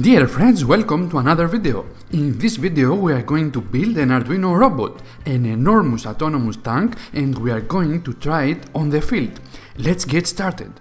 Dear friends, welcome to another video. In this video we are going to build an Arduino robot, an enormous autonomous tank, and we are going to try it on the field. Let's get started.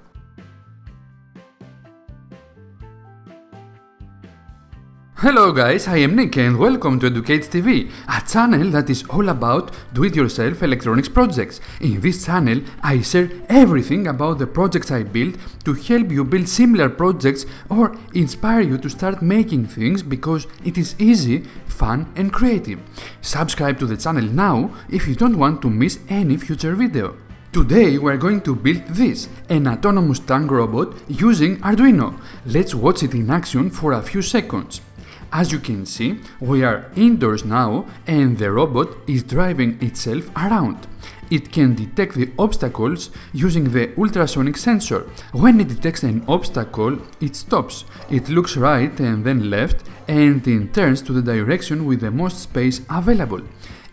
Hello guys, I am Nick and welcome to educ8s.tv, a channel that is all about do-it-yourself electronics projects. In this channel, I share everything about the projects I build to help you build similar projects or inspire you to start making things because it is easy, fun and creative. Subscribe to the channel now if you don't want to miss any future video. Today we are going to build this, an autonomous tank robot using Arduino. Let's watch it in action for a few seconds. As you can see, we are indoors now and the robot is driving itself around. It can detect the obstacles using the ultrasonic sensor. When it detects an obstacle, it stops. It looks right and then left and it turns to the direction with the most space available.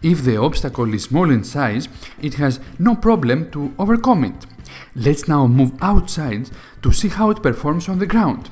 If the obstacle is small in size, it has no problem to overcome it. Let's now move outside to see how it performs on the ground.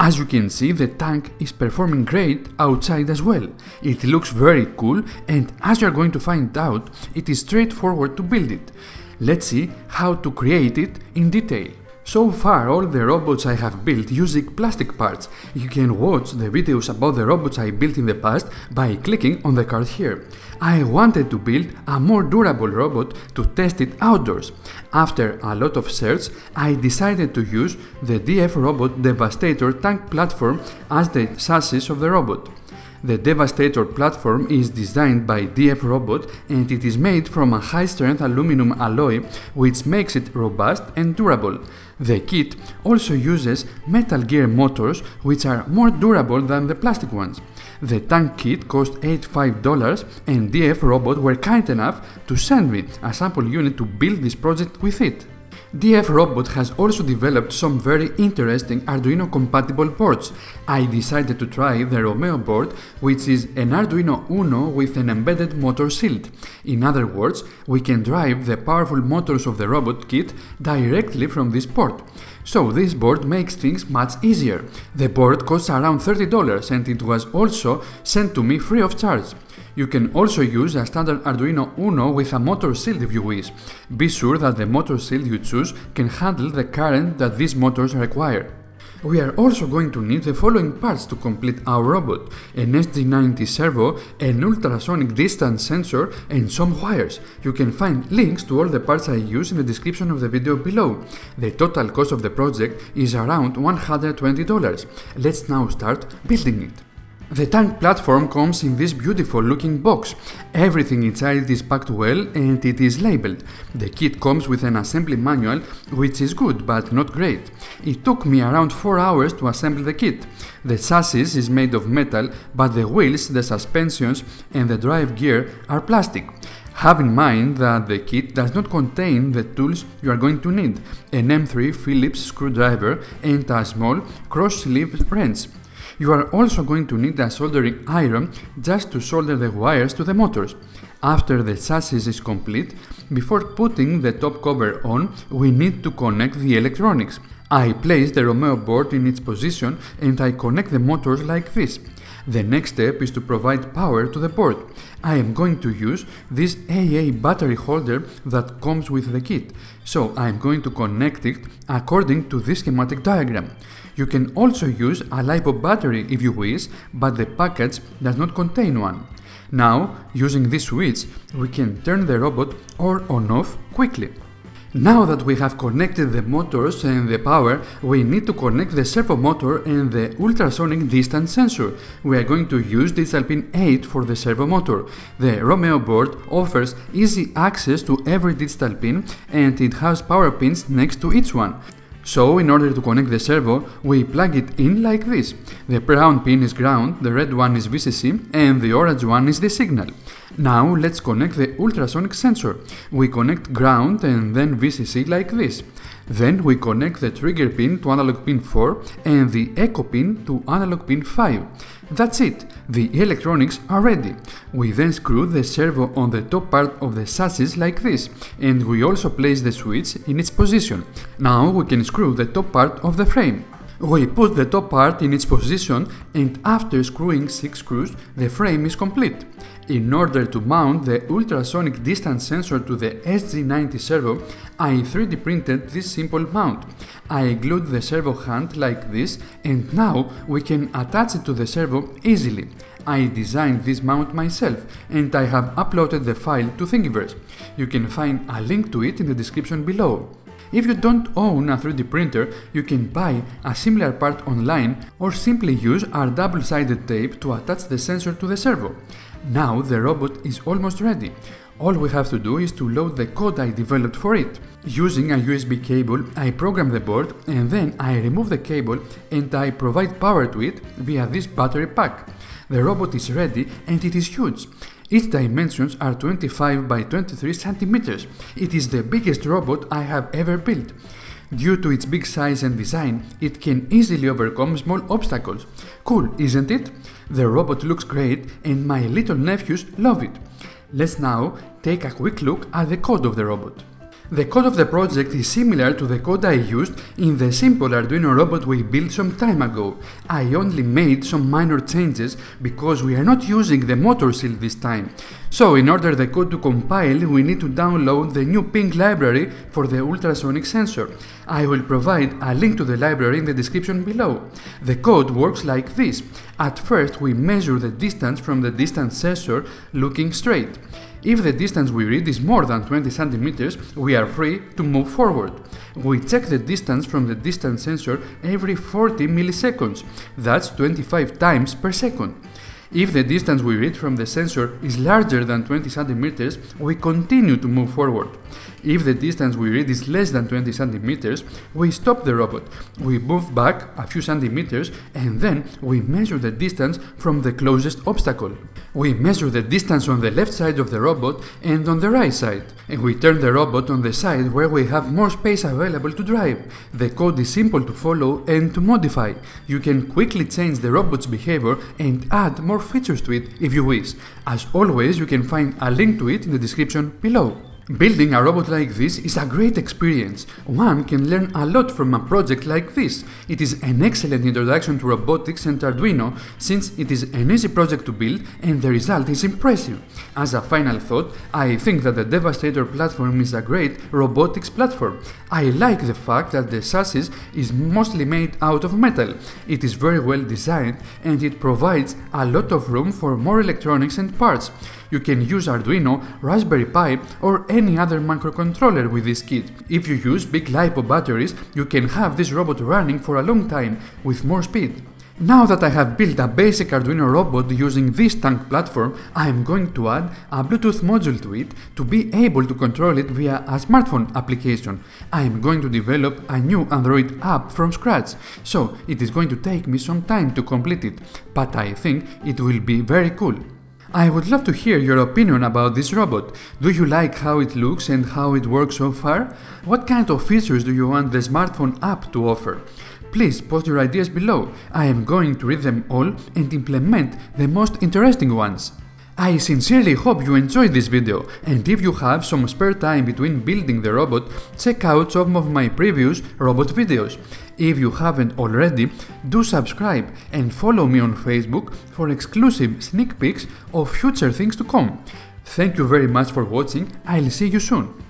As you can see, the tank is performing great outside as well. It looks very cool and as you are going to find out, it is straightforward to build it. Let's see how to create it in detail. So far, all the robots I have built using plastic parts. You can watch the videos about the robots I built in the past by clicking on the card here. I wanted to build a more durable robot to test it outdoors. After a lot of search, I decided to use the DFRobot Devastator Tank Platform as the chassis of the robot. The Devastator platform is designed by DFRobot and it is made from a high-strength aluminum alloy which makes it robust and durable. The kit also uses Metal Gear motors which are more durable than the plastic ones. The tank kit cost $85 and DFRobot were kind enough to send me a sample unit to build this project with it. DFRobot has also developed some very interesting Arduino compatible boards. I decided to try the Romeo board, which is an Arduino Uno with an embedded motor shield. In other words, we can drive the powerful motors of the robot kit directly from this port. So this board makes things much easier. The board costs around $30 and it was also sent to me free of charge. You can also use a standard Arduino Uno with a motor shield if you wish. Be sure that the motor shield you choose can handle the current that these motors require. We are also going to need the following parts to complete our robot: an SG90 servo, an ultrasonic distance sensor and some wires. You can find links to all the parts I use in the description of the video below. The total cost of the project is around $120. Let's now start building it. The tank platform comes in this beautiful looking box. Everything inside is packed well and it is labeled. The kit comes with an assembly manual, which is good but not great. It took me around 4 hours to assemble the kit. The chassis is made of metal, but the wheels, the suspensions and the drive gear are plastic. Have in mind that the kit does not contain the tools you are going to need: an M3 Phillips screwdriver and a small cross-sleeve wrench. You are also going to need a soldering iron just to solder the wires to the motors. After the chassis is complete, before putting the top cover on, we need to connect the electronics. I place the Romeo board in its position and I connect the motors like this. The next step is to provide power to the port. I am going to use this AA battery holder that comes with the kit, so I am going to connect it according to this schematic diagram. You can also use a LiPo battery if you wish, but the package does not contain one. Now, using this switch, we can turn the robot on or off quickly. Now that we have connected the motors and the power, we need to connect the servo motor and the ultrasonic distance sensor. We are going to use digital pin 8 for the servo motor. The Romeo board offers easy access to every digital pin and it has power pins next to each one. So, in order to connect the servo, we plug it in like this. The brown pin is ground, the red one is VCC, and the orange one is the signal. Now, let's connect the ultrasonic sensor. We connect ground and then VCC like this. Then we connect the trigger pin to analog pin 4 and the echo pin to analog pin 5. That's it, the electronics are ready. We then screw the servo on the top part of the chassis like this, and we also place the switch in its position. Now we can screw the top part of the frame. We put the top part in its position, and after screwing 6 screws, the frame is complete. In order to mount the ultrasonic distance sensor to the SG90 servo, I 3D printed this simple mount. I glued the servo hand like this, and now we can attach it to the servo easily. I designed this mount myself, and I have uploaded the file to Thingiverse. You can find a link to it in the description below. If you don't own a 3D printer, you can buy a similar part online or simply use our double-sided tape to attach the sensor to the servo. Now the robot is almost ready. All we have to do is to load the code I developed for it. Using a USB cable, I program the board and then I remove the cable and I provide power to it via this battery pack. The robot is ready and it is huge. Its dimensions are 25 by 23 centimeters. It is the biggest robot I have ever built. Due to its big size and design, it can easily overcome small obstacles. Cool, isn't it? The robot looks great and my little nephews love it. Let's now take a quick look at the code of the robot. The code of the project is similar to the code I used in the simple Arduino robot we built some time ago. I only made some minor changes because we are not using the motor shield this time. So, in order the code to compile, we need to download the new ping library for the ultrasonic sensor. I will provide a link to the library in the description below. The code works like this. At first, we measure the distance from the distance sensor looking straight. If the distance we read is more than 20 centimeters, we are free to move forward. We check the distance from the distance sensor every 40 milliseconds, that's 25 times per second. If the distance we read from the sensor is larger than 20 centimeters, we continue to move forward. If the distance we read is less than 20 centimeters, we stop the robot, we move back a few centimeters, and then we measure the distance from the closest obstacle. We measure the distance on the left side of the robot and on the right side, and we turn the robot on the side where we have more space available to drive. The code is simple to follow and to modify. You can quickly change the robot's behavior and add more features to it if you wish. As always, you can find a link to it in the description below. Building a robot like this is a great experience. One can learn a lot from a project like this. It is an excellent introduction to robotics and Arduino, since it is an easy project to build and the result is impressive. As a final thought, I think that the Devastator platform is a great robotics platform. I like the fact that the chassis is mostly made out of metal. It is very well designed and it provides a lot of room for more electronics and parts. You can use Arduino, Raspberry Pi, or any other microcontroller with this kit. If you use big LiPo batteries, you can have this robot running for a long time, with more speed. Now that I have built a basic Arduino robot using this tank platform, I am going to add a Bluetooth module to it to be able to control it via a smartphone application. I am going to develop a new Android app from scratch, so it is going to take me some time to complete it, but I think it will be very cool. I would love to hear your opinion about this robot. Do you like how it looks and how it works so far? What kind of features do you want the smartphone app to offer? Please post your ideas below. I am going to read them all and implement the most interesting ones. I sincerely hope you enjoyed this video, and if you have some spare time between building the robot, check out some of my previous robot videos. If you haven't already, do subscribe and follow me on Facebook for exclusive sneak peeks of future things to come. Thank you very much for watching, I'll see you soon.